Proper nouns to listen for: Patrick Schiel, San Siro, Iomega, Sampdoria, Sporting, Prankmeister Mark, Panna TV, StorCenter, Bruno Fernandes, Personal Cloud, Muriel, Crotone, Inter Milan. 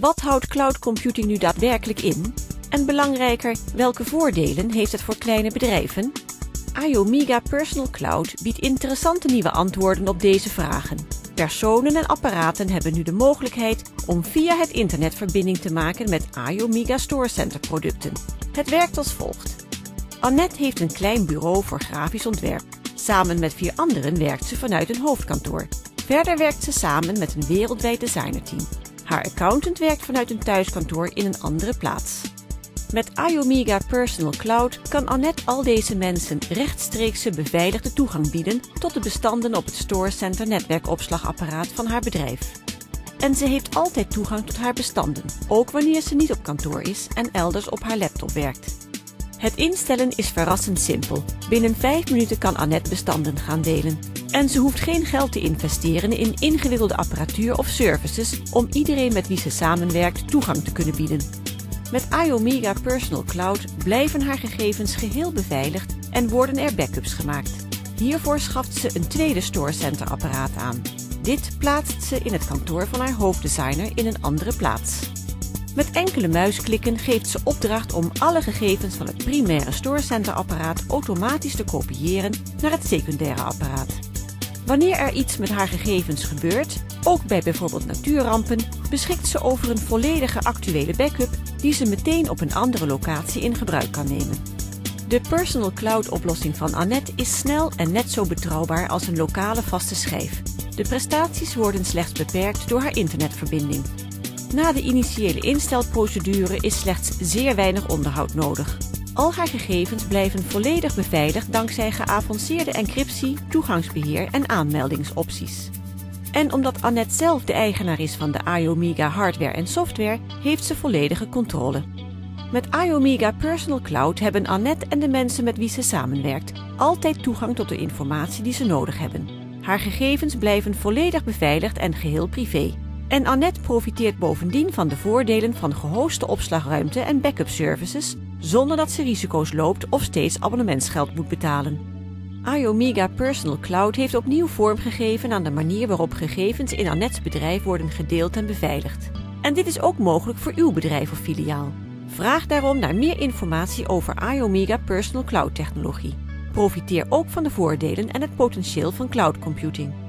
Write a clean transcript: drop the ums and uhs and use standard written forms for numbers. Wat houdt cloud computing nu daadwerkelijk in? En belangrijker, welke voordelen heeft het voor kleine bedrijven? Iomega Personal Cloud biedt interessante nieuwe antwoorden op deze vragen. Personen en apparaten hebben nu de mogelijkheid om via het internet verbinding te maken met Iomega StorCenter producten. Het werkt als volgt. Annette heeft een klein bureau voor grafisch ontwerp. Samen met 4 anderen werkt ze vanuit een hoofdkantoor. Verder werkt ze samen met een wereldwijd designerteam. Haar accountant werkt vanuit een thuiskantoor in een andere plaats. Met Iomega Personal Cloud kan Annette al deze mensen rechtstreekse beveiligde toegang bieden tot de bestanden op het StorCenter netwerkopslagapparaat van haar bedrijf. En ze heeft altijd toegang tot haar bestanden, ook wanneer ze niet op kantoor is en elders op haar laptop werkt. Het instellen is verrassend simpel. Binnen 5 minuten kan Annette bestanden gaan delen. En ze hoeft geen geld te investeren in ingewikkelde apparatuur of services om iedereen met wie ze samenwerkt toegang te kunnen bieden. Met Iomega Personal Cloud blijven haar gegevens geheel beveiligd en worden er backups gemaakt. Hiervoor schaft ze een tweede StorCenter-apparaat aan. Dit plaatst ze in het kantoor van haar hoofddesigner in een andere plaats. Met enkele muisklikken geeft ze opdracht om alle gegevens van het primaire StorCenter-apparaat automatisch te kopiëren naar het secundaire apparaat. Wanneer er iets met haar gegevens gebeurt, ook bij bijvoorbeeld natuurrampen, beschikt ze over een volledige actuele backup die ze meteen op een andere locatie in gebruik kan nemen. De Personal Cloud-oplossing van Annette is snel en net zo betrouwbaar als een lokale vaste schijf. De prestaties worden slechts beperkt door haar internetverbinding. Na de initiële instelprocedure is slechts zeer weinig onderhoud nodig. Al haar gegevens blijven volledig beveiligd dankzij geavanceerde encryptie, toegangsbeheer en aanmeldingsopties. En omdat Annette zelf de eigenaar is van de Iomega hardware en software, heeft ze volledige controle. Met Iomega Personal Cloud hebben Annette en de mensen met wie ze samenwerkt altijd toegang tot de informatie die ze nodig hebben. Haar gegevens blijven volledig beveiligd en geheel privé. En Annette profiteert bovendien van de voordelen van gehoste opslagruimte en backup services, zonder dat ze risico's loopt of steeds abonnementsgeld moet betalen. Iomega Personal Cloud heeft opnieuw vormgegeven aan de manier waarop gegevens in Annettes bedrijf worden gedeeld en beveiligd. En dit is ook mogelijk voor uw bedrijf of filiaal. Vraag daarom naar meer informatie over Iomega Personal Cloud technologie. Profiteer ook van de voordelen en het potentieel van cloud computing.